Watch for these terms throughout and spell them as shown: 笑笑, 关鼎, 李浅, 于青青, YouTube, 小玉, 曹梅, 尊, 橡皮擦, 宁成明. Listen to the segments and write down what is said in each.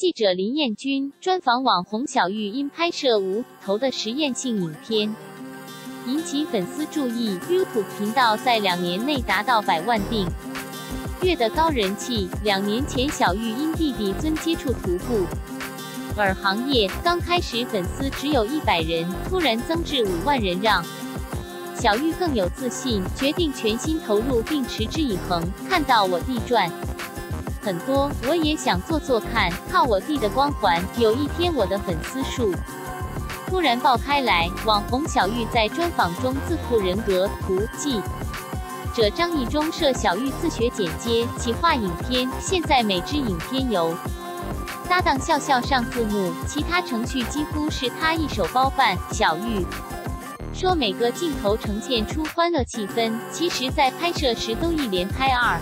记者林彦君专访网红小玉，因拍摄无头的实验性影片，引起粉丝注意。YouTube 频道在2年内达到100万订阅的高人气。2年前，小玉因弟弟尊接触徒步。 而行业刚开始，粉丝只有100人，突然增至5万人，让小玉更有自信，决定全心投入并持之以恒。看到我弟赚很多，我也想做做看，靠我弟的光环。有一天，我的粉丝数突然爆开来。网红小玉在专访中自曝人格图记者张译中涉小玉自学剪接、企划影片，现在每支影片由 搭档笑笑上字幕，其他程序几乎是他一手包办。小玉说，每个镜头呈现出欢乐气氛，其实在拍摄时都一连拍2、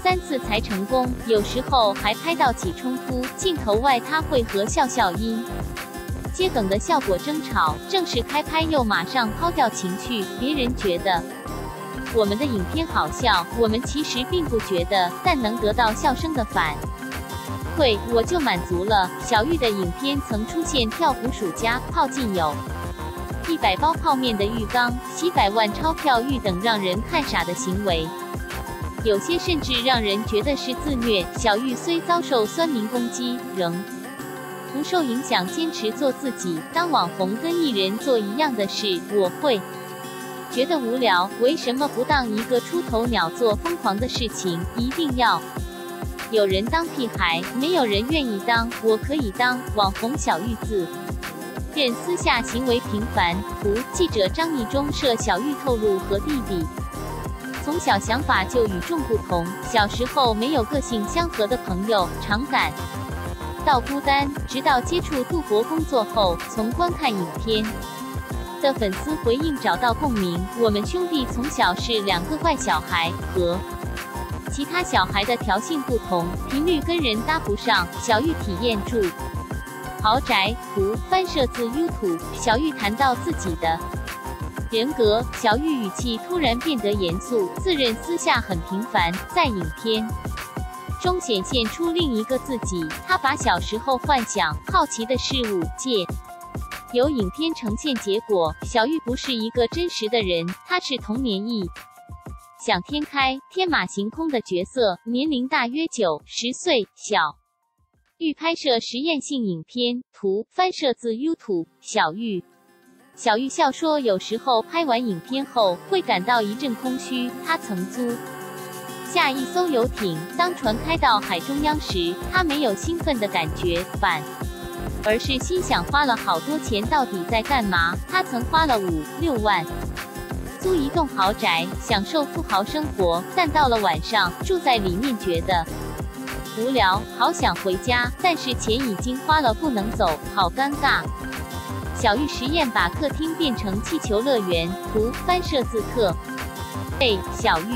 3次才成功，有时候还拍到起冲突。镜头外，他会和笑笑因接梗的效果争吵，正式开拍又马上抛掉情绪，别人觉得 我们的影片好笑，我们其实并不觉得，但能得到笑声的反馈，我就满足了。小玉的影片曾出现跳湖暑假、泡进有100包泡面的浴缸、洗100万钞票浴等让人看傻的行为，有些甚至让人觉得是自虐。小玉虽遭受酸民攻击，仍 不受影响，坚持做自己。当网红跟艺人做一样的事，我会 觉得无聊，为什么不当一个出头鸟做疯狂的事情？一定要有人当屁孩，没有人愿意当，我可以当。网红小玉自认私下行为平凡。图记者张译中涉小玉透露，和弟弟从小想法就与众不同，小时候没有个性相合的朋友，常感到孤单。直到接触杜博工作后，从观看影片 的粉丝回应找到共鸣。我们兄弟从小是2个怪小孩，和其他小孩的调性不同，频率跟人搭不上。小玉体验住豪宅图翻摄自 YouTube。小玉谈到自己的人格，小玉语气突然变得严肃，自认私下很平凡，在影片 中显现出另一个自己。他把小时候幻想、好奇的事物借 由影片呈现结果，小玉不是一个真实的人，她是童年异想天开、天马行空的角色，年龄大约9、10岁。小玉拍摄实验性影片，图翻摄自 YouTube。小玉笑说，有时候拍完影片后会感到一阵空虚。她曾租下一艘游艇，当船开到海中央时，她没有兴奋的感觉，反 而是心想花了好多钱，到底在干嘛？他曾花了5、6万租一栋豪宅，享受富豪生活，但到了晚上住在里面觉得无聊，好想回家，但是钱已经花了，不能走，好尴尬。小玉实验把客厅变成气球乐园，图翻摄自客。小玉